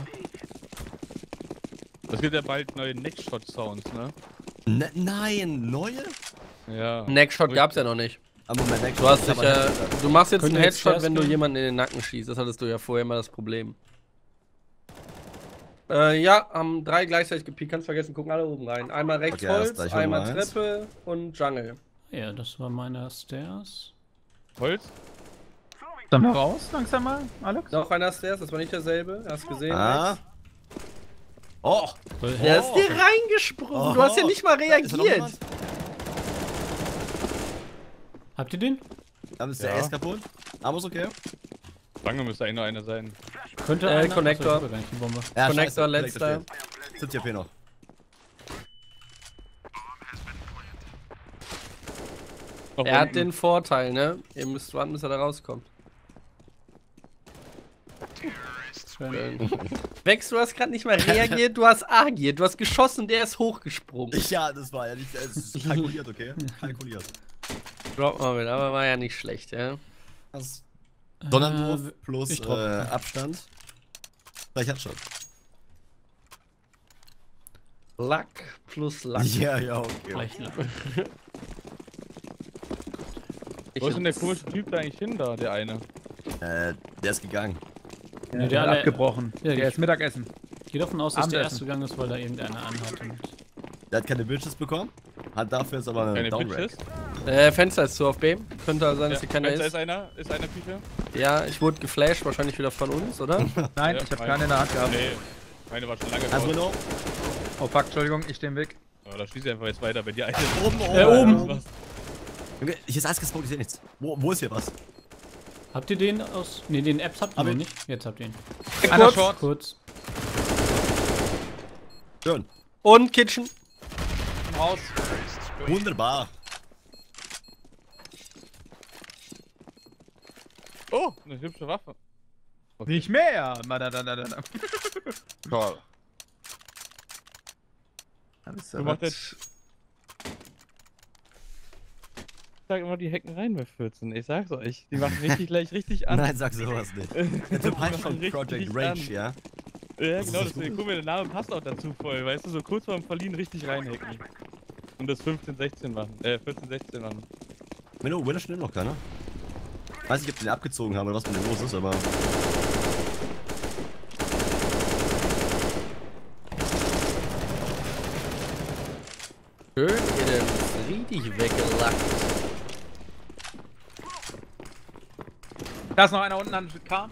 Es gibt ja bald neue Neckshot-Sounds, ne? Ne, nein, neue? Ja. Neckshot gab's ja noch nicht. Aber Moment, du, hast dich, äh, du machst jetzt einen Headshot, wenn du jemanden in den Nacken schießt. Das hattest du ja vorher mal das Problem. Äh, ja, haben drei gleichzeitig gepiekt. Kannst vergessen, gucken alle oben rein. Einmal rechts okay, Holz, einmal Treppe und Jungle. Ja, das war meiner Stairs. Holz? Dann raus, langsam mal, Alex. Noch einer Stairs, das war nicht derselbe. Hast gesehen? Ah. Oh! Der ist dir reingesprungen. Oh. Du hast ja nicht mal reagiert. Habt ihr den? Dann ist der ja. S kaputt. Aber ist okay. Lange müsste da einer sein. Könnte äh, ein Connector. So, die Bombe. Ja, Connector, letzter. siebzig P noch. Er unten. Hat den Vorteil, ne? Ihr müsst warten, bis er da rauskommt. Wex, du hast gerade nicht mal reagiert, du hast agiert, du hast geschossen und der ist hochgesprungen. Ja, das war ja nicht. Das ist kalkuliert, okay? Kalkuliert. Drop mal mit, aber war ja nicht schlecht, ja? Das Donnerwurf äh, plus äh, Abstand. Vielleicht hat schon. Luck plus Luck. Ja, ja, okay. Wo ist denn der komische Typ da eigentlich hin, da, der eine? Äh, der ist gegangen. Ja, der, der hat abgebrochen. Ja, der ist Mittagessen. Ich gehe davon aus, dass der erst gegangen ist, weil da irgendeiner anhat. Der hat keine Bitches bekommen, hat dafür jetzt aber eine Downrack. Äh, Fenster ist zu auf B. Könnte also sein, dass hier keiner ist. Ist einer, ist einer Piecher. Ja, ich wurde geflasht, wahrscheinlich wieder von uns, oder? Nein, ich habe keine in der Hand gehabt. Nee, meine war schon lange raus. Oh fuck, Entschuldigung, ich stehe im Weg. Aber da schließe ich einfach jetzt weiter, wenn die eine oben, oben, oben. Junge, hier ist alles gespawnt, ich sehe nichts. Wo, wo ist hier was? Habt ihr den aus... Ne, den Apps habt ihr nicht. Jetzt habt ihr ihn. Einer Short. Kurz. Schön. Und Kitchen. Im Haus. Wunderbar. Oh, eine hübsche Waffe. Okay. Nicht mehr. Toll. Du machst jetzt... Ich sag immer, die hacken rein bei vierzehn. Ich sag's euch, die machen richtig gleich richtig an. Nein, sag sowas nicht. The Python Project Range, ja? Ja, genau, deswegen guck mal, der Name passt auch dazu voll, weißt du, so kurz vorm Verlieren richtig reinhacken. Und das fünfzehn sechzehn machen, äh, vierzehn sechzehn machen. Menno, Winner schnell noch keiner. Weiß nicht, ob die den abgezogen haben oder was mit dem los ist, aber... Schön, ihr denn richtig weggelackt. Da ist noch einer unten an dem K.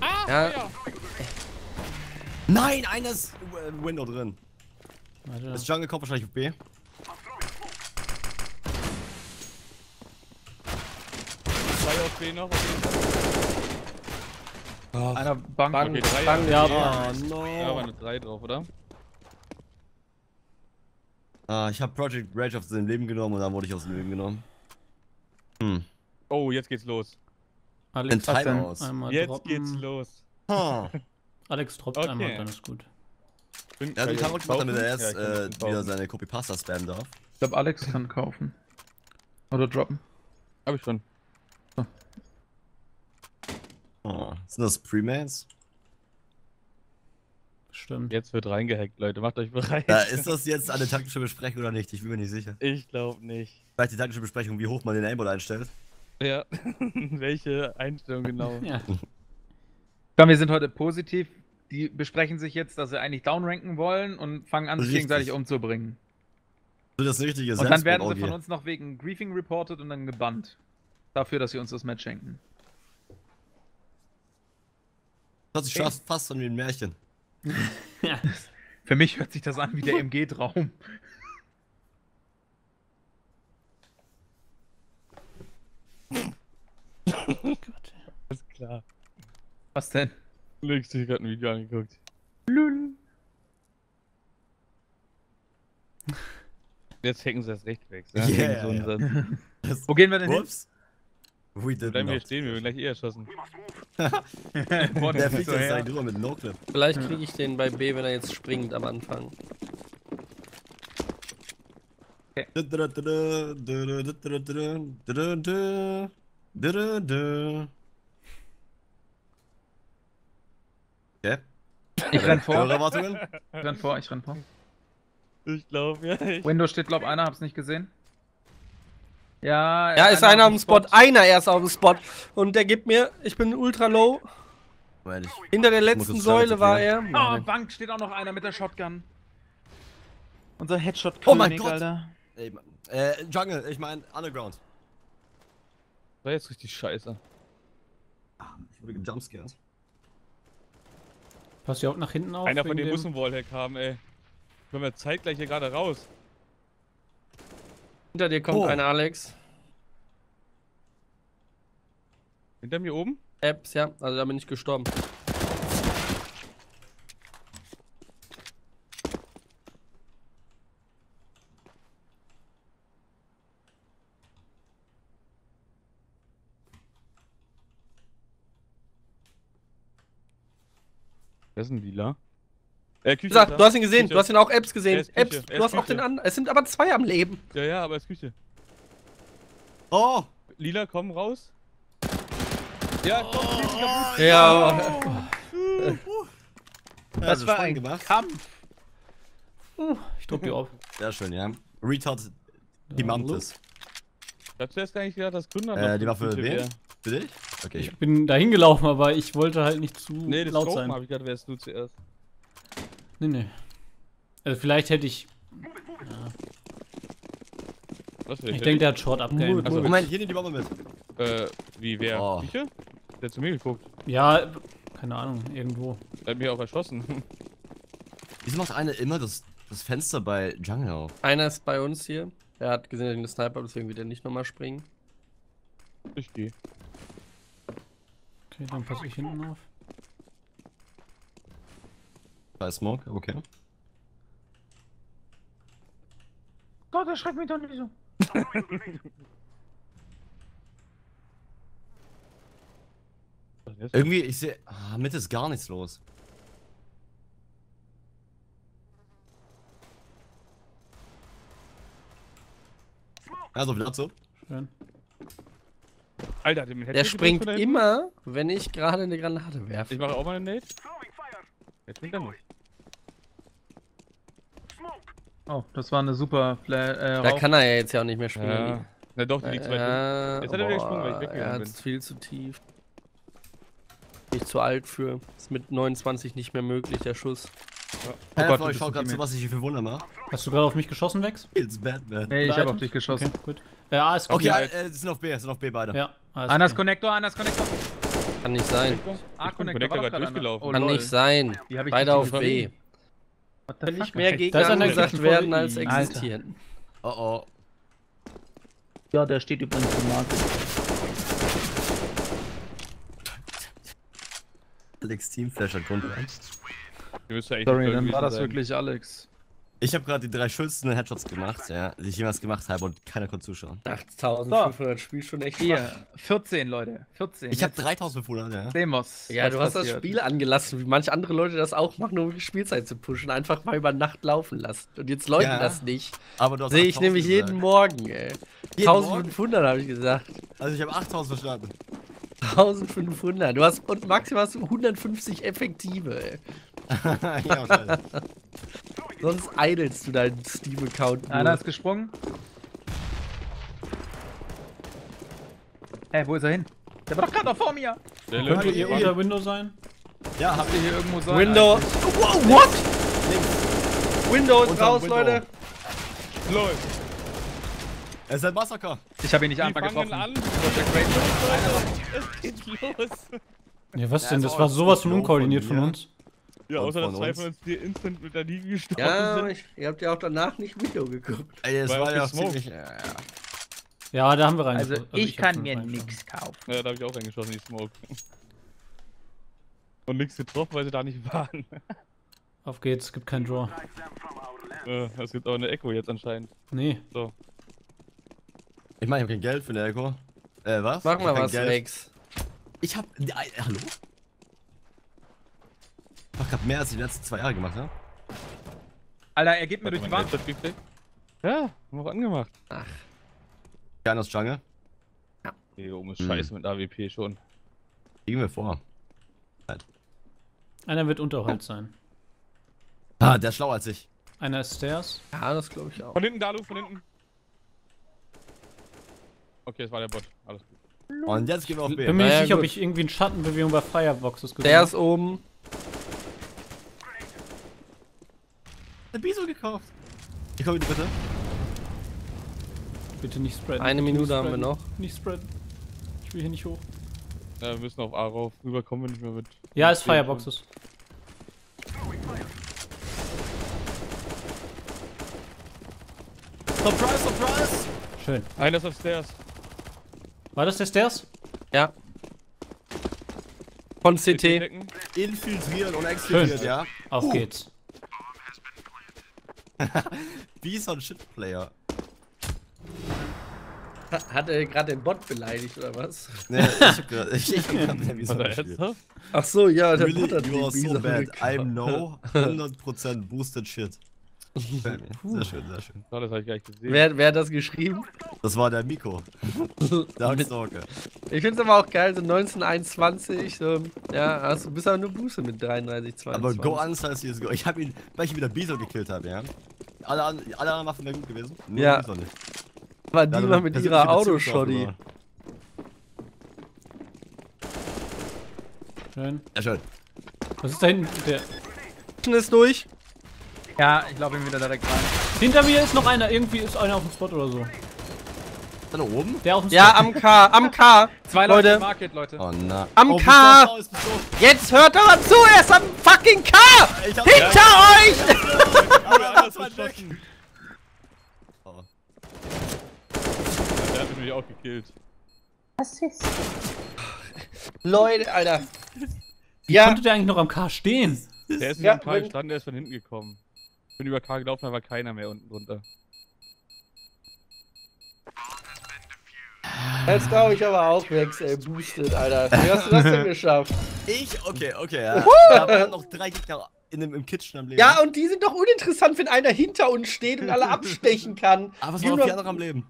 Ah! Ja. Ja. Nein, einer ist äh, Window drin. Warte. Das Jungle kommt wahrscheinlich auf B. Zwei auf B noch. Oh. Einer Bank. Bank, okay, drei Bank ja, ja, no. Ja, aber eine drei drauf, oder? Ah, ich habe Project Rage aus dem Leben genommen und dann wurde ich aus dem Leben genommen. Hm. Oh, jetzt geht's los. Alex, einmal jetzt droppen. Geht's los. Oh. Alex droppt okay. Einmal, dann ist gut. Bin, ja, den kann man machen, damit er erst ja, äh, wieder seine Copy-Pasta spammen darf. Ich glaube, Alex kann kaufen. Oder droppen. Hab ich schon. Oh. Oh. Sind das Premans? Stimmt. Jetzt wird reingehackt, Leute. Macht euch bereit. Da ist das jetzt eine taktische Besprechung oder nicht? Ich bin mir nicht sicher. Ich glaube nicht. Vielleicht die taktische Besprechung, wie hoch man den Aimbot einstellt. Ja, welche Einstellung genau? Ja. Komm, wir sind heute positiv. Die besprechen sich jetzt, dass sie eigentlich downranken wollen und fangen an, sich gegenseitig umzubringen. Das ist das Richtige. Und dann werden sie von uns noch wegen Griefing reported und dann gebannt. Dafür, dass sie uns das Match schenken. Das hört sich fast an wie ein Märchen. Ja. Für mich hört sich das an wie der M G-Traum. Oh Gott. Alles klar. Was denn? Du hast dir gerade ein Video angeguckt. Lul. Jetzt hacken sie das recht weg. Ne? Yeah, so ja. Das wo gehen wir denn ups. Hin? We did bleiben wir stehen, wir werden gleich eh erschossen. Boah, der fliegt jetzt gleich drüber mit No-Clip. Vielleicht kriege ich den bei B, wenn er jetzt springt am Anfang. Okay. Okay. Ich renn vor. Ich renn vor, ich renn vor. Ich glaube, ja. Ich Windows steht, glaub einer, hab's nicht gesehen. Ja, ja, ist einer auf dem Spot. Spot. Einer erst auf dem Spot. Und der gibt mir, ich bin ultra low. Ich Hinter der letzten Säule war er. Oh, Bank steht auch noch einer mit der Shotgun. Unser Headshot-König, oh mein Gott. Alter. Ey, äh, Jungle, ich mein Underground. Das war jetzt richtig scheiße. Ah, ich wurde gejumpscared. Passt ja auch nach hinten auf. Einer von denen muss einen Wallhack haben, ey. Wenn wir zeitgleich hier gerade raus. Hinter dir kommt oh. einer, Alex. Hinter mir oben? Apps, ja. Also da bin ich gestorben. Wer ist ein Lila? Äh, Küche. Sag, du hast ihn gesehen, Küche. Du hast ihn auch Apps gesehen. Apps, du hast Küche. Auch den anderen. Es sind aber zwei am Leben. Ja, ja, aber es ist Küche. Oh! Lila, komm raus. Ja, komm, oh, Küche, oh, ja. Oh. Oh. Das also war ein gemacht. Kampf. Uh, ich druck dir auf. Sehr schön, ja. Retard die Mantis. Hast du erst eigentlich gedacht, dass Gründer äh, die Waffe wäre? Bitte? Okay. Ich bin dahin gelaufen, aber ich wollte halt nicht zu nee, das laut sein. Nee, ich gedacht, wärst du zuerst. Nee, nee. Also vielleicht hätte ich... Ja. Was, ich denke, ich? Der hat Short abgegangen. Also Moment, hier nimmt die Bombe mit. Äh, wie, wer? Oh. Küche? Der hat zu mir geguckt. Ja, keine Ahnung, irgendwo. Der hat mich auch erschossen. Wieso macht einer immer das, das Fenster bei Jungle auf? Einer ist bei uns hier. Er hat gesehen, er hat den Sniper, deswegen wird er nicht nochmal springen. Ich geh. Okay, dann passe ich hinten auf. Da ist Smoke, okay. Gott, er schreckt mich doch nicht so. Irgendwie, ich sehe. Ah, Mitte ist gar nichts los. Also, wieder so. Schön. Alter, dem der springt immer, wenn ich gerade eine Granate werfe. Ich mache auch mal einen Nate. Jetzt springt er nicht. Oh, das war eine super Flair. Äh, da kann er ja jetzt ja auch nicht mehr springen. Ja. Na doch, die liegt äh, weit äh, hin. Jetzt hat boah, er wieder gesprungen, weil ich weggegangen bin. Er ist viel zu tief. Nicht zu alt für. Ist mit neunundzwanzig nicht mehr möglich, der Schuss. Ja. Oh hey, Gott, Frau, ich schau gerade so, was ich hier für Wunder mache. Hast du gerade auf mich geschossen, Wex? It's Batman. Nee, ich habe auf dich geschossen. Okay, gut. Äh, A ist okay, okay. Äh, sind auf B, sind auf B beide. Ja. Anders Connector, anders Connector. Kann nicht sein. Ah, Connector war gerade durchgelaufen. Oh, kann nicht sein. Beide auf B. Wenn nicht mehr Gegner angesagt werden als existieren. Oh oh. Ja, der steht übrigens im Markt. Alex Teamflasher drunter. Sorry, dann war das wirklich Alex. Ich habe gerade die drei schönsten Headshots gemacht, ja, die ich jemals gemacht habe und keiner konnte zuschauen. achttausendfünfhundert Spiel schon echt hier. vierzehn Leute, vierzehn. Ich habe dreitausendfünfhundert, ja. Demos. Ja, du hast das Spiel angelassen, wie manche andere Leute das auch machen, um die Spielzeit zu pushen. Einfach mal über Nacht laufen lassen. Und jetzt läuten ja, das nicht. Aber du hast sehe ich nämlich gesagt. Jeden Morgen, ey. Jeden eintausendfünfhundert habe ich gesagt. Also ich habe achttausend verstanden. eintausendfünfhundert. Du hast und maximal hast du hundertfünfzig effektive, ey. Ja, scheiße. Sonst idelst du deinen Steam-Account. Einer ist gesprungen. Hey, wo ist er hin? Der war doch gerade noch vor mir! Könnt ihr unter Window sein? Ja, habt ihr hier irgendwo sein? Window! Wow, what? Links. Window ist raus, Window. Leute! Läuft! Es ist ein Massaker! Ich habe ihn nicht einmal getroffen. An. Es geht los! Ja, was ja, denn? Das war sowas von unkoordiniert von, von uns. Ja, außer dass zwei von uns hier instant mit der Liege gestorben ja, sind. Ich, ihr habt ja auch danach nicht Video geguckt. Ey, das war ja ziemlich, ja, ja. Ja, da haben wir rein. Also, also ich, ich kann mir nichts kaufen. Ja, da hab ich auch reingeschossen, die Smoke. Und nichts getroffen, weil sie da nicht waren. Auf geht's, es gibt keinen Draw. Ja, es gibt auch eine Echo jetzt anscheinend. Nee. So. Ich meine, ich hab kein Geld für eine Echo. Äh, was? Mach mal was, Max. Ich hab... Äh, hallo? Ich hab grad mehr als die letzten zwei Jahre gemacht, ne? Alter, er geht mir durch die Wand. Ja, haben wir angemacht. Ach. Keiner aus Jungle. Ja. Hier oben ist hm. scheiße mit A W P schon. Gehen wir vor. Halt. Einer wird Unterhalt sein. Ah, der ist schlauer als ich. Einer ist Stairs. Ja, das glaube ich auch. Von hinten, Dalu, von hinten. Okay, das war der Bot. Alles gut. Und jetzt gehen wir auf B. Bin mir nicht sicher, ob ich irgendwie in Schattenbewegung bei Fireboxes gesehen habe. Stairs oben. Ein Biso gekauft. Ich komme bitte. Bitte nicht spreaden. Eine Minute haben wir noch. Nicht spreaden. Ich will hier nicht hoch. Ja, wir müssen auf A rauf. Rüberkommen wir nicht mehr mit. Ja, ist Fireboxes. Surprise, surprise! Schön. Einer ist auf Stairs. War das der Stairs? Ja. Von C T. Infiltrieren und exfiltrieren, ja. Auf uh. geht's. Wie so ein Shitplayer. Hat, hat er gerade den Bot beleidigt oder was? Nee, ich, ich, ich kann nicht wie so ein Ach so, ja, der really, Bot hat you are so bad. I'm no hundert Prozent boosted shit. Sehr schön, sehr schön. Das hab ich gar nicht gesehen. Wer, wer hat das geschrieben? Das war der Miko. Darkstalker. Ich find's aber auch geil, so neunzehn einundzwanzig, so, ja, hast du bist aber nur Buße mit dreiunddreißig zweiundzwanzig. Aber Go Answer C S G O. Ich hab ihn, weil ich wieder Biso gekillt habe, ja. Alle, alle anderen Waffen wären gut gewesen. Nur ja. Biso nicht. Aber die war mit ihrer Autoshoddy. Schön. Ja, schön. Was ist da hinten? Der ist durch. Ja, ich glaube, ich bin wieder direkt rein. Hinter mir ist noch einer. Irgendwie ist einer auf dem Spot oder so. Da oben? Der auf dem Spot. Ja, am K. Am K. Zwei Leute. Leute. Market, Leute. Oh, na. Am oh, K. Bist du, bist du. Jetzt hört doch mal zu. Er ist am fucking K. Hinter ja, euch. Ja, ja, oh. Der hat mich auch gekillt. Was ist? Leute, Alter. Wie ja. konnte der eigentlich noch am K stehen? Der ist nicht am K gestanden, der ist von hinten gekommen. Ich bin über K gelaufen, da war keiner mehr unten drunter. Jetzt trau ich aber auch Wex, ey, boosted, Alter. Wie hast du das denn geschafft? Ich? Okay, okay, ja. Da waren noch drei Gegner in dem, im Kitchen am Leben. Ja, und die sind doch uninteressant, wenn einer hinter uns steht und alle abstechen kann. Aber es waren noch die anderen am Leben.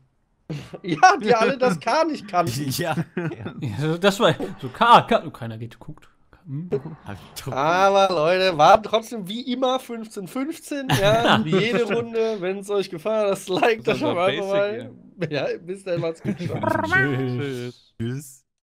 Ja, die alle das K nicht kannten. Ja. ja. Das war so K, K, keiner geht, guckt. Aber Leute, waren trotzdem wie immer fünfzehn fünfzehn, ja, wie jede Runde. Wenn es euch gefallen hat, das Like das schon mal vorbei. Ja, bis dann, macht's gut. Tschüss. Tschüss.